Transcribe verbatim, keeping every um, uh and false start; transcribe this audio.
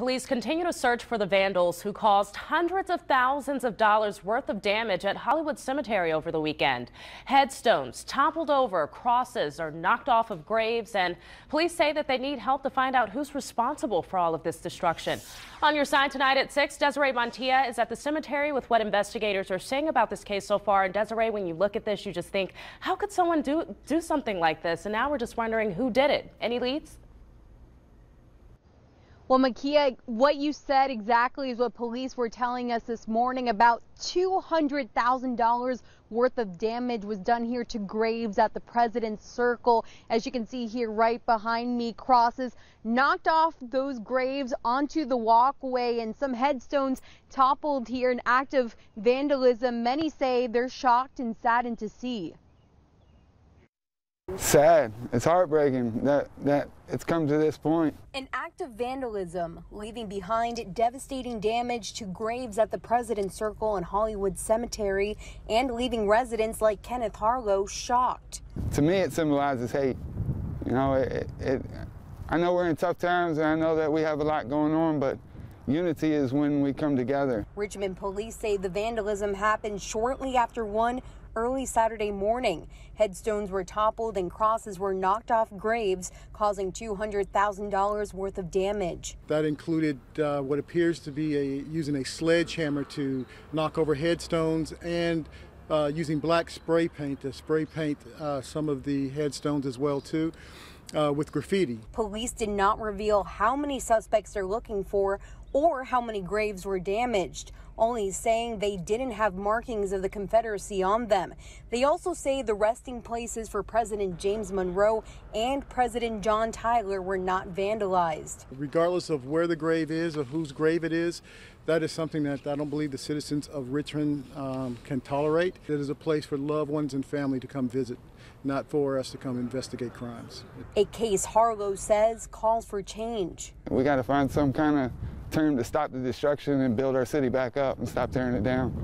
Police continue to search for the vandals who caused hundreds of thousands of dollars worth of damage at Hollywood Cemetery over the weekend. Headstones toppled over, crosses are knocked off of graves, and police say that they need help to find out who's responsible for all of this destruction. On your side tonight at six, Desiree Montilla is at the cemetery with what investigators are saying about this case so far. And Desiree, when you look at this, you just think, how could someone do, do something like this? And now we're just wondering who did it. Any leads? Well, Makia, what you said exactly is what police were telling us this morning. About two hundred thousand dollars worth of damage was done here to graves at the President's Circle. As you can see here right behind me, crosses knocked off those graves onto the walkway, and some headstones toppled here, an act of vandalism. Many say they're shocked and saddened to see. Sad. It's heartbreaking that that it's come to this point. An act of vandalism, leaving behind devastating damage to graves at the President's Circle and Hollywood Cemetery, and leaving residents like Kenneth Harlow shocked. To me, it symbolizes hate. You know, it, it, I know we're in tough times, and I know that we have a lot going on, but unity is when we come together. Richmond police say the vandalism happened shortly after one early Saturday morning. Headstones were toppled and crosses were knocked off graves, causing two hundred thousand dollars worth of damage. That included uh, what appears to be a, using a sledgehammer to knock over headstones, and uh, using black spray paint to spray paint uh, some of the headstones as well too, uh, with graffiti. Police did not reveal how many suspects they're looking for or how many graves were damaged, only saying they didn't have markings of the Confederacy on them. They also say the resting places for President James Monroe and President John Tyler were not vandalized. Regardless of where the grave is or whose grave it is, that is something that I don't believe the citizens of Richmond um, can tolerate. It is a place for loved ones and family to come visit, not for us to come investigate crimes. A case Harlow says calls for change. We got to find some kind of term to stop the destruction and build our city back up and stop tearing it down.